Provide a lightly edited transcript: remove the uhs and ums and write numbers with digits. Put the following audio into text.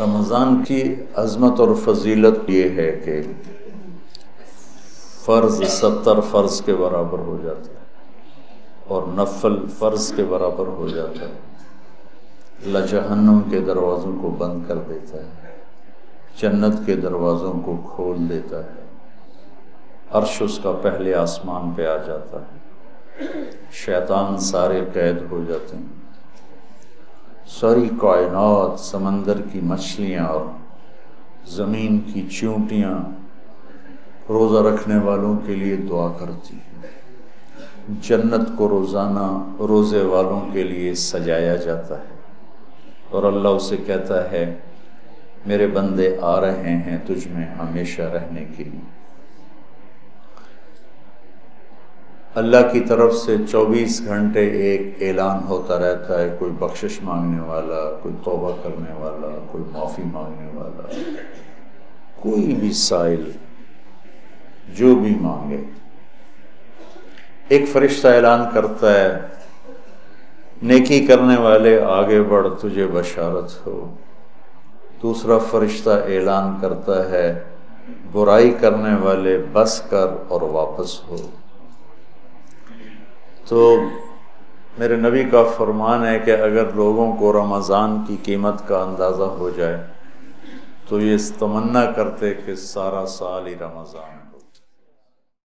रमज़ान की अज़मत और फजीलत ये है कि फ़र्ज़ 70 फ़र्ज़ के बराबर हो जाता है और नफल फ़र्ज़ के बराबर हो जाता है। अल्लाह जहन्नम के दरवाज़ों को बंद कर देता है, जन्नत के दरवाज़ों को खोल देता है, अर्श उसका पहले आसमान पे आ जाता है, शैतान सारे कैद हो जाते हैं, सारी कायनात समंदर की मछलियाँ और ज़मीन की चींटियाँ रोज़ा रखने वालों के लिए दुआ करती हैं। जन्नत को रोज़ाना रोज़े वालों के लिए सजाया जाता है और अल्लाह उसे कहता है मेरे बंदे आ रहे हैं तुझ में हमेशा रहने के लिए। अल्लाह की तरफ से 24 घंटे एक ऐलान होता रहता है, कोई बख्शिश मांगने वाला, कोई तौबा करने वाला, कोई माफ़ी मांगने वाला, कोई भी साइल जो भी मांगे। एक फरिश्ता ऐलान करता है नेकी करने वाले आगे बढ़ तुझे बशारत हो। दूसरा फरिश्ता ऐलान करता है बुराई करने वाले बस कर और वापस हो। तो मेरे नबी का फरमान है कि अगर लोगों को रमज़ान की कीमत का अंदाज़ा हो जाए तो ये तमन्ना करते कि सारा साल ही रमज़ान